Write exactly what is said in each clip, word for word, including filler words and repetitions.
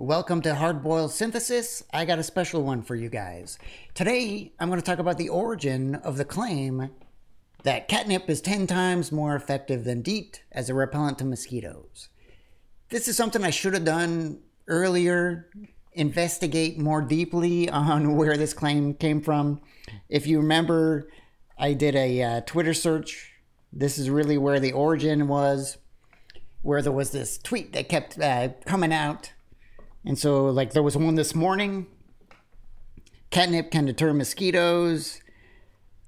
Welcome to Hardboiled Synthesis. I got a special one for you guys. Today, I'm going to talk about the origin of the claim that catnip is ten times more effective than DEET as a repellent to mosquitoes. This is something I should have done earlier, investigate more deeply on where this claim came from. If you remember, I did a uh, Twitter search. This is really where the origin was, where there was this tweet that kept uh, coming out. And so, like, there was one this morning. Catnip can deter mosquitoes.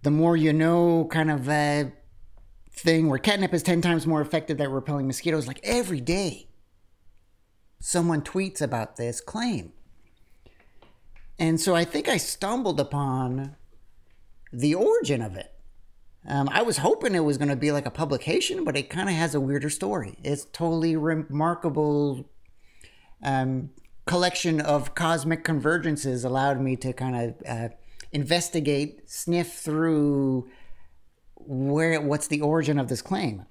The more you know kind of uh, thing where catnip is ten times more effective at repelling mosquitoes. Like, every day, someone tweets about this claim. And so I think I stumbled upon the origin of it. Um, I was hoping it was going to be like a publication, but it kind of has a weirder story. It's totally remarkable um, collection of cosmic convergences allowed me to kind of uh, investigate, sniff through where what's the origin of this claim.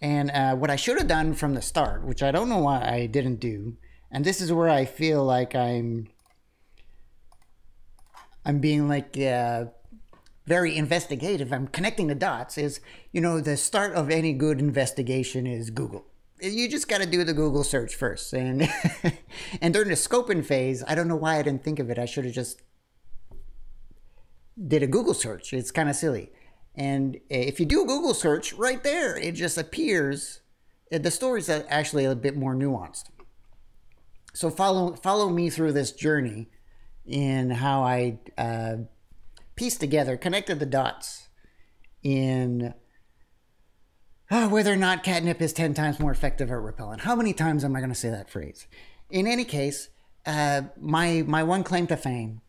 And uh, what I should have done from the start, which I don't know why I didn't do, and this is where I feel like I'm, I'm being like... Uh, very investigative, I'm connecting the dots, is, you know, the start of any good investigation is Google. You just got to do the Google search first. And and during the scoping phase, I don't know why I didn't think of it. I should have just did a Google search. It's kind of silly. And if you do a Google search, right there, it just appears. The story's actually a bit more nuanced. So follow, follow me through this journey in how I... Uh, pieced together, connected the dots in oh, whether or not catnip is ten times more effective at repellent. How many times am I going to say that phrase? In any case, uh, my, my one claim to fame,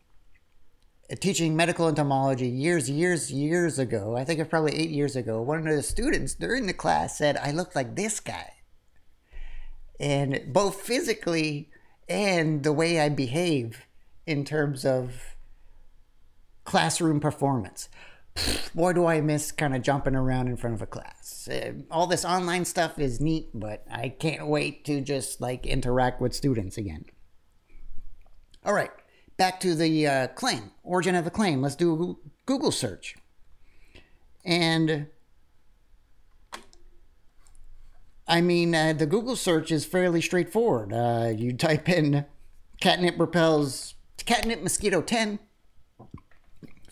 uh, teaching medical entomology years, years, years ago, I think it was probably eight years ago, one of the students during the class said, I look like this guy. And both physically and the way I behave in terms of classroom performance. Boy, do I miss kind of jumping around in front of a class. Uh, all this online stuff is neat, but I can't wait to just like interact with students again. All right, back to the uh, claim, origin of the claim. Let's do a Google search. And I mean, uh, the Google search is fairly straightforward. Uh, you type in catnip repels, catnip mosquito ten.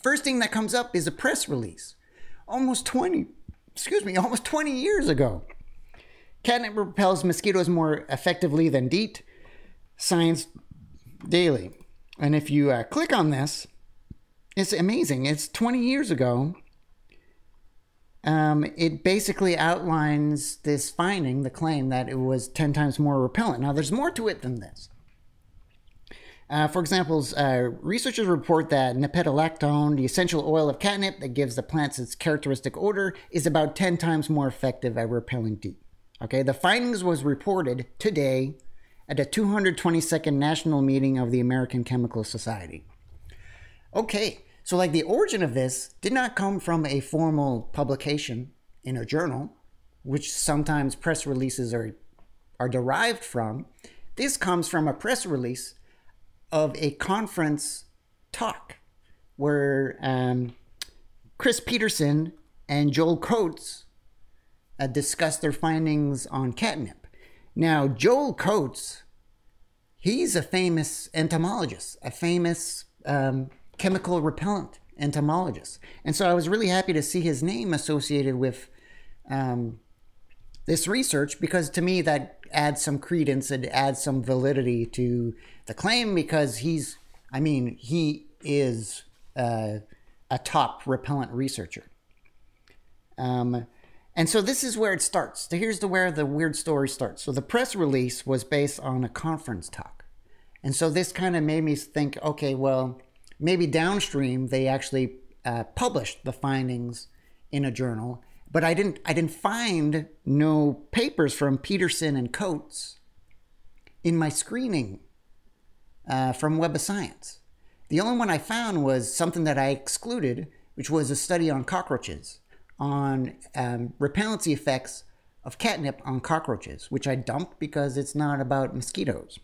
First thing that comes up is a press release. Almost twenty, excuse me, almost twenty years ago. Catnip repels mosquitoes more effectively than DEET. Science Daily. And if you uh, click on this, it's amazing. It's twenty years ago. Um, it basically outlines this finding, the claim that it was ten times more repellent. Now, there's more to it than this. Uh, for example, uh, researchers report that nepetalactone, the essential oil of catnip that gives the plants its characteristic odor, is about ten times more effective at repelling DEET. Okay, the findings was reported today at the two hundred twenty-second National Meeting of the American Chemical Society. Okay, so like the origin of this did not come from a formal publication in a journal, which sometimes press releases are, are derived from. This comes from a press release of a conference talk where um, Chris Peterson and Joel Coates uh, discussed their findings on catnip. Now, Joel Coates, he's a famous entomologist, a famous um, chemical repellent entomologist. And so I was really happy to see his name associated with um, this research, because to me that adds some credence and adds some validity to the claim, because he's, I mean, he is uh, a top repellent researcher. Um, and so this is where it starts. Here's the where the weird story starts. So the press release was based on a conference talk. And so this kind of made me think, okay, well, maybe downstream they actually uh, published the findings in a journal. But I didn't, I didn't find no papers from Peterson and Coates in my screening uh, from Web of Science. The only one I found was something that I excluded, which was a study on cockroaches, on um, repellency effects of catnip on cockroaches, which I dumped because it's not about mosquitoes.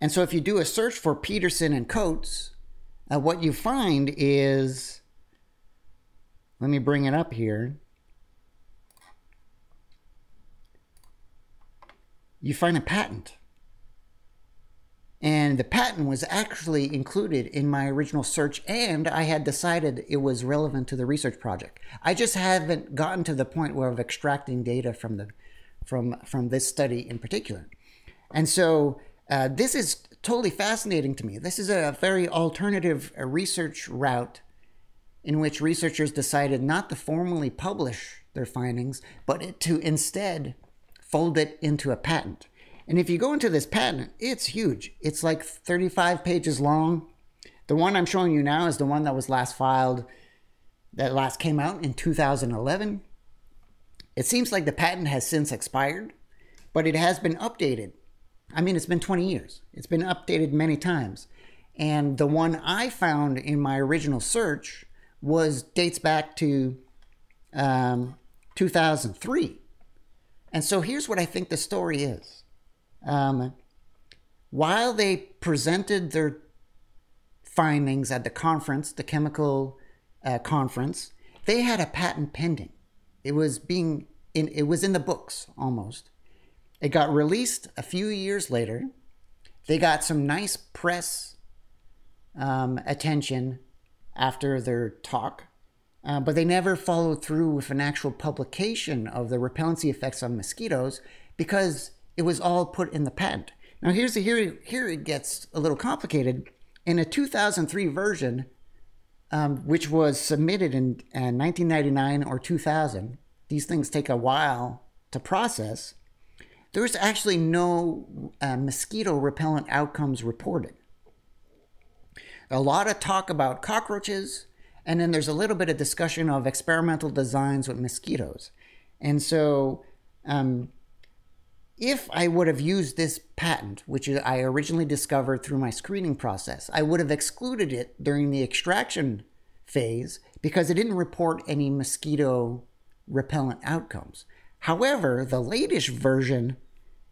And so if you do a search for Peterson and Coates, uh, what you find is, let me bring it up here. You find a patent. And the patent was actually included in my original search, and I had decided it was relevant to the research project. I just haven't gotten to the point where I'm extracting data from the from from this study in particular. And so uh, this is totally fascinating to me. This is a very alternative research route in which researchers decided not to formally publish their findings, but to instead fold it into a patent. And if you go into this patent, it's huge. It's like thirty-five pages long. The one I'm showing you now is the one that was last filed, that last came out in two thousand eleven. It seems like the patent has since expired, but it has been updated. I mean, it's been twenty years. It's been updated many times. And the one I found in my original search was dates back to um, two thousand three. And so here's what I think the story is. Um, while they presented their findings at the conference, the chemical uh, conference, they had a patent pending. It was being in, it was in the books almost. It got released a few years later. They got some nice press um, attention after their talk, uh, but they never followed through with an actual publication of the repellency effects on mosquitoes because it was all put in the patent. Now here's the, here, here it gets a little complicated. In a two thousand three version, um, which was submitted in uh, nineteen ninety-nine or two thousand, these things take a while to process, there was actually no uh, mosquito repellent outcomes reported. A lot of talk about cockroaches, and then there's a little bit of discussion of experimental designs with mosquitoes. And so, um, if I would have used this patent, which I originally discovered through my screening process, I would have excluded it during the extraction phase because it didn't report any mosquito repellent outcomes. However, the latest version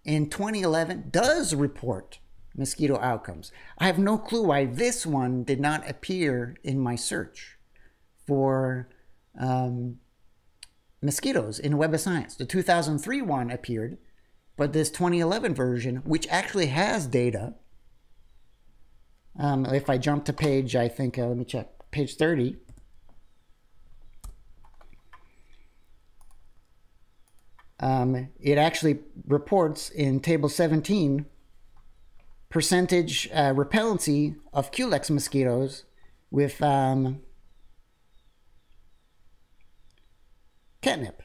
in twenty eleven does report mosquito outcomes. I have no clue why this one did not appear in my search for um, mosquitoes in Web of Science. The two thousand three one appeared, but this twenty eleven version, which actually has data, um, if I jump to page, I think, uh, let me check, page thirty. Um, it actually reports in table seventeen, percentage uh, repellency of Culex mosquitoes with um, catnip.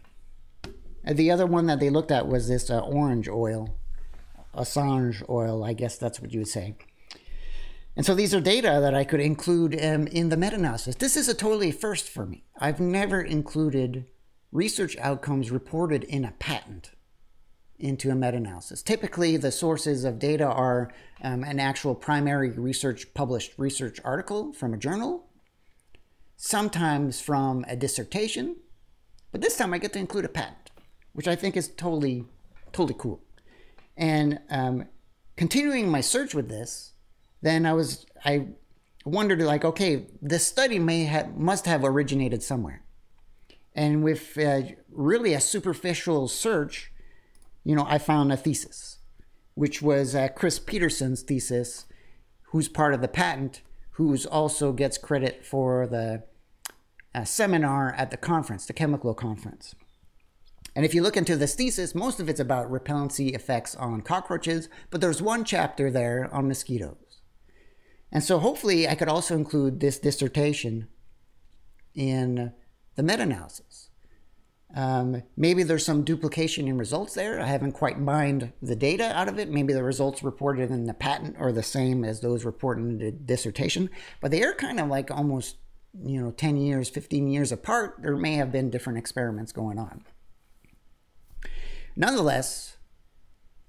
The other one that they looked at was this uh, orange oil, Assange oil, I guess that's what you would say. And so these are data that I could include um, in the meta-analysis. This is a totally first for me. I've never included research outcomes reported in a patent into a meta-analysis. Typically, the sources of data are um, an actual primary research published research article from a journal, sometimes from a dissertation, but this time I get to include a patent, which I think is totally, totally cool. And um, continuing my search with this, then I was, I wondered like, okay, this study may have, must have originated somewhere. And with uh, really a superficial search, you know, I found a thesis, which was uh, Chris Peterson's thesis, who's part of the patent, who's also gets credit for the uh, seminar at the conference, the chemical conference. And if you look into this thesis, most of it's about repellency effects on cockroaches, but there's one chapter there on mosquitoes. And so hopefully I could also include this dissertation in the meta-analysis. Um, maybe there's some duplication in results there. I haven't quite mined the data out of it. Maybe the results reported in the patent are the same as those reported in the dissertation, but they are kind of like almost, you know, ten years, fifteen years apart. There may have been different experiments going on. Nonetheless,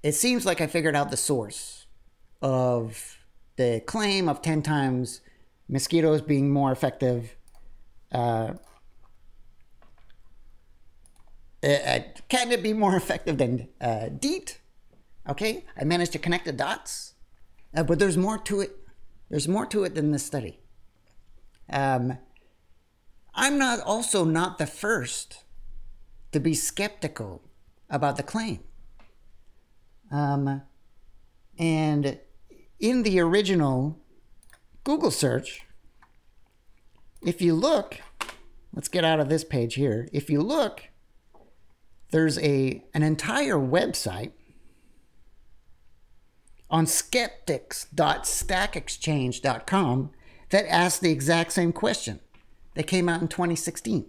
it seems like I figured out the source of the claim of ten times mosquitoes being more effective uh, at catnip being more effective than uh, DEET. Okay, I managed to connect the dots. Uh, but there's more to it. There's more to it than this study. Um, I'm not also not the first to be skeptical about the claim. Um, and in the original Google search, if you look, let's get out of this page here. If you look, there's a, an entire website on skeptics dot stack exchange dot com that asked the exact same question that came out in twenty sixteen.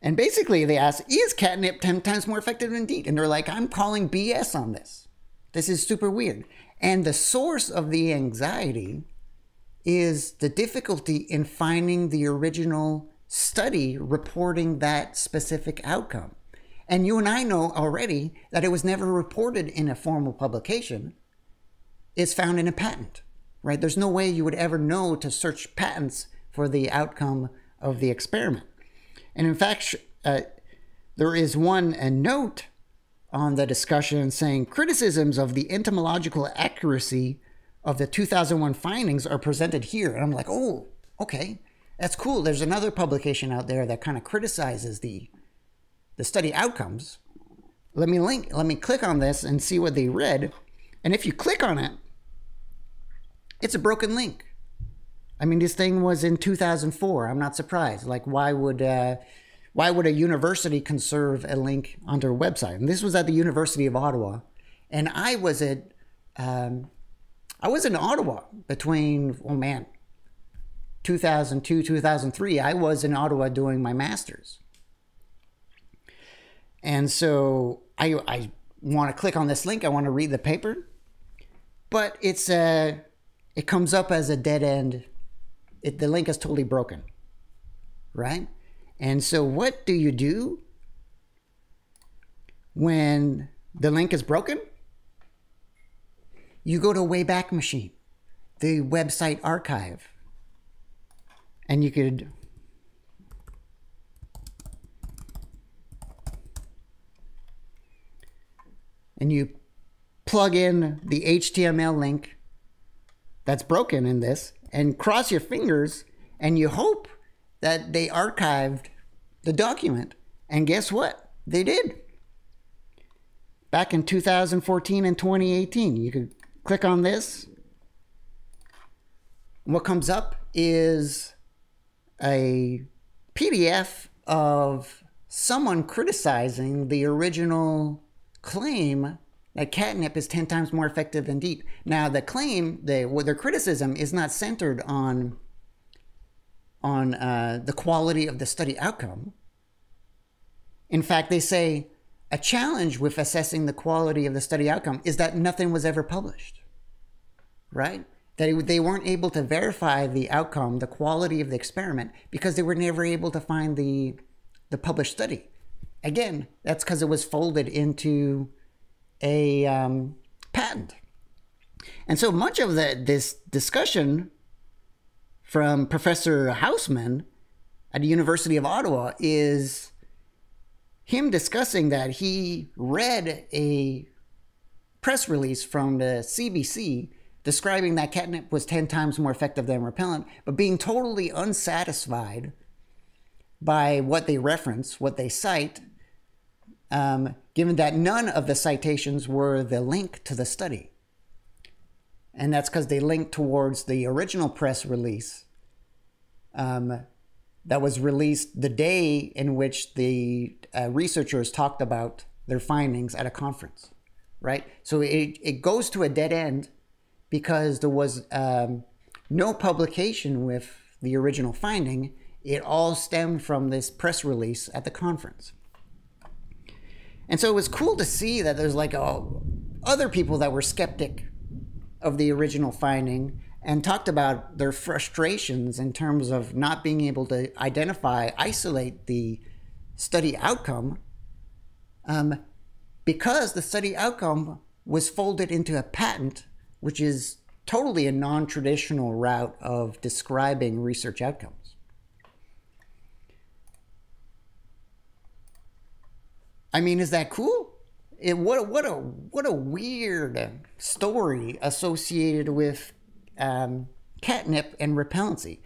And basically they asked, is catnip ten times more effective than DEET? And they're like, I'm calling B S on this. This is super weird. And the source of the anxiety is the difficulty in finding the original study reporting that specific outcome. And you and I know already that it was never reported in a formal publication. It's found in a patent, right? There's no way you would ever know to search patents for the outcome of the experiment. And in fact, uh, there is one a note on the discussion saying, criticisms of the entomological accuracy of the two thousand one findings are presented here. And I'm like, oh, okay, that's cool. There's another publication out there that kind of criticizes the the study outcomes. Let me link, let me click on this and see what they read. And if you click on it, it's a broken link. I mean, this thing was in two thousand four. I'm not surprised. Like, why would uh, why would a university conserve a link on their website? And this was at the University of Ottawa, and I was at um, I was in Ottawa between oh man, two thousand two, two thousand three. I was in Ottawa doing my master's, and so I I want to click on this link. I want to read the paper, but it's a it comes up as a dead end. It, the link is totally broken, right? And so what do you do when the link is broken? You go to Wayback Machine, the website archive, and you could and you plug in the H T M L link that's broken in this, and cross your fingers, and you hope that they archived the document. And guess what? They did. Back in two thousand fourteen and twenty eighteen, you could click on this. What comes up is a P D F of someone criticizing the original claim that catnip is ten times more effective than DEET. Now, the claim, they, well, their criticism is not centered on, on uh, the quality of the study outcome. In fact, they say a challenge with assessing the quality of the study outcome is that nothing was ever published, right? That it, they weren't able to verify the outcome, the quality of the experiment, because they were never able to find the, the published study. Again, that's because it was folded into a um, patent. And so much of the, this discussion from Professor Hausman at the University of Ottawa is him discussing that he read a press release from the C B C describing that catnip was ten times more effective than repellent, but being totally unsatisfied by what they reference, what they cite, um, given that none of the citations were the link to the study. And that's because they linked towards the original press release um, that was released the day in which the uh, researchers talked about their findings at a conference, right? So it, it goes to a dead end because there was um, no publication with the original finding. It all stemmed from this press release at the conference. And so it was cool to see that there's like oh, other people that were skeptic of the original finding and talked about their frustrations in terms of not being able to identify, isolate the study outcome um, because the study outcome was folded into a patent, which is totally a non-traditional route of describing research outcomes. I mean, is that cool? It, what what a what a weird story associated with um, catnip and repellency.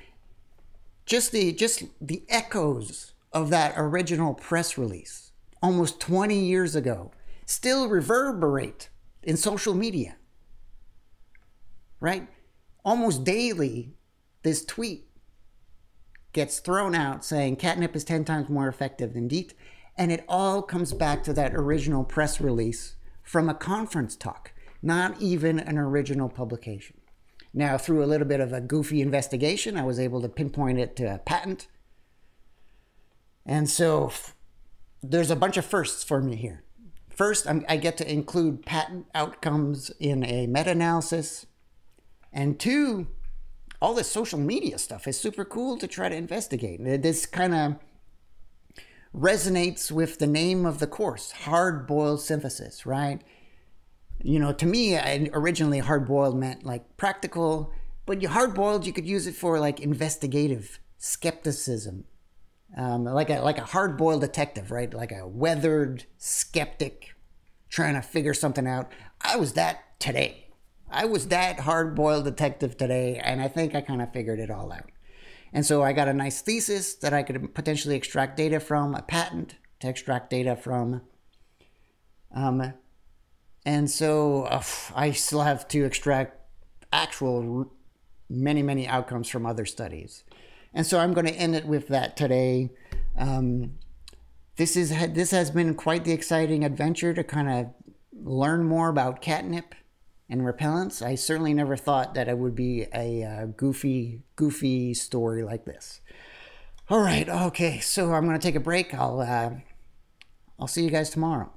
Just the just the echoes of that original press release almost twenty years ago still reverberate in social media. Right, almost daily, this tweet gets thrown out saying catnip is ten times more effective than DEET. And it all comes back to that original press release from a conference talk, not even an original publication. Now, through a little bit of a goofy investigation, I was able to pinpoint it to a patent. And so there's a bunch of firsts for me here. First, I'm, I get to include patent outcomes in a meta-analysis. And two, all this social media stuff is super cool to try to investigate. This kind of resonates with the name of the course, Hardboiled Synthesis, right? You know, to me, I, originally hardboiled meant like practical, but you hardboiled, you could use it for like investigative skepticism, um, like a like a hardboiled detective, right? Like a weathered skeptic trying to figure something out. I was that today. I was that hardboiled detective today, and I think I kind of figured it all out. And so I got a nice thesis that I could potentially extract data from, a patent to extract data from. Um, and so uh, I still have to extract actual many, many outcomes from other studies. And so I'm going to end it with that today. Um, this is this has been quite the exciting adventure to kind of learn more about catnip and repellents. I certainly never thought that it would be a uh, goofy, goofy story like this. All right, okay, so I'm gonna take a break. I'll, uh, I'll see you guys tomorrow.